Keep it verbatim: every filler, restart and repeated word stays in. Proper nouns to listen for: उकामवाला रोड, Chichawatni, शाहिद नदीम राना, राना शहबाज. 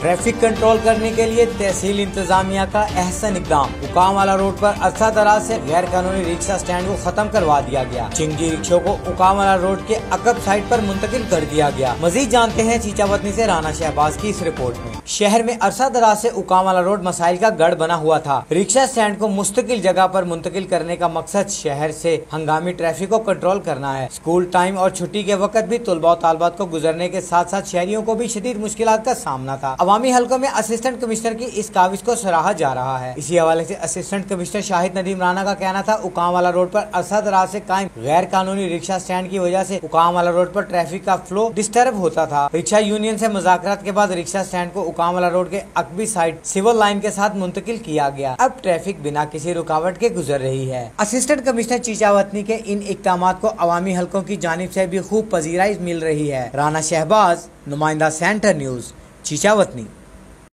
Traffic control करने के लिए तहसील इंतजामिया का अहसन इकदाम। उकामवाला रोड पर अरसा दराज से गैर कानूनी रिक्शा स्टैंड को खत्म करवा दिया गया। चिंगी रिक्शों को उकामवाला रोड के अकब साइड पर मुंतकिल कर दिया गया। मजीद जानते हैं चीचावतनी से राना शहबाज की इस रिपोर्ट में। शहर में अरसा दराज से उकामवाला रोड मसाइल का गढ़ बना हुआ था। रिक्शा स्टैंड को मुस्तकिल जगह पर मुंतकिल करने का मकसद शहर से हंगामी ट्रैफिक को कंट्रोल करना है। स्कूल टाइम और छुट्टी के वक्त भी तलबा और तालबात को गुजरने के साथ साथ शहरियों को भी शदीद मुश्किलात का सामना था। अवामी हलकों में असिस्टेंट कमिश्नर की इस काविश को सराहा जा रहा है। इसी हवाले से असिस्टेंट कमिश्नर शाहिद नदीम राना का कहना था, उकामवाला रोड पर अरसा दराज से कायम गैर कानूनी रिक्शा स्टैंड की वजह से उकामवाला रोड पर ट्रैफिक का फ्लो डिस्टर्ब होता था। रिक्शा यूनियन से मुज़ाकरात के बाद रिक्शा स्टैंड को उकामवाला रोड के अकबी साइड सिविल लाइन के साथ मुंतकिल किया गया। अब ट्रैफिक बिना किसी रुकावट के गुजर रही है। असिस्टेंट कमिश्नर चीचावतनी के इन इक़दामात को अवामी हलकों की जानिब से भी खूब पजीराई मिल रही है। राना शहबाज, नुमाइंदा सेंटर न्यूज़, चीचावतनी।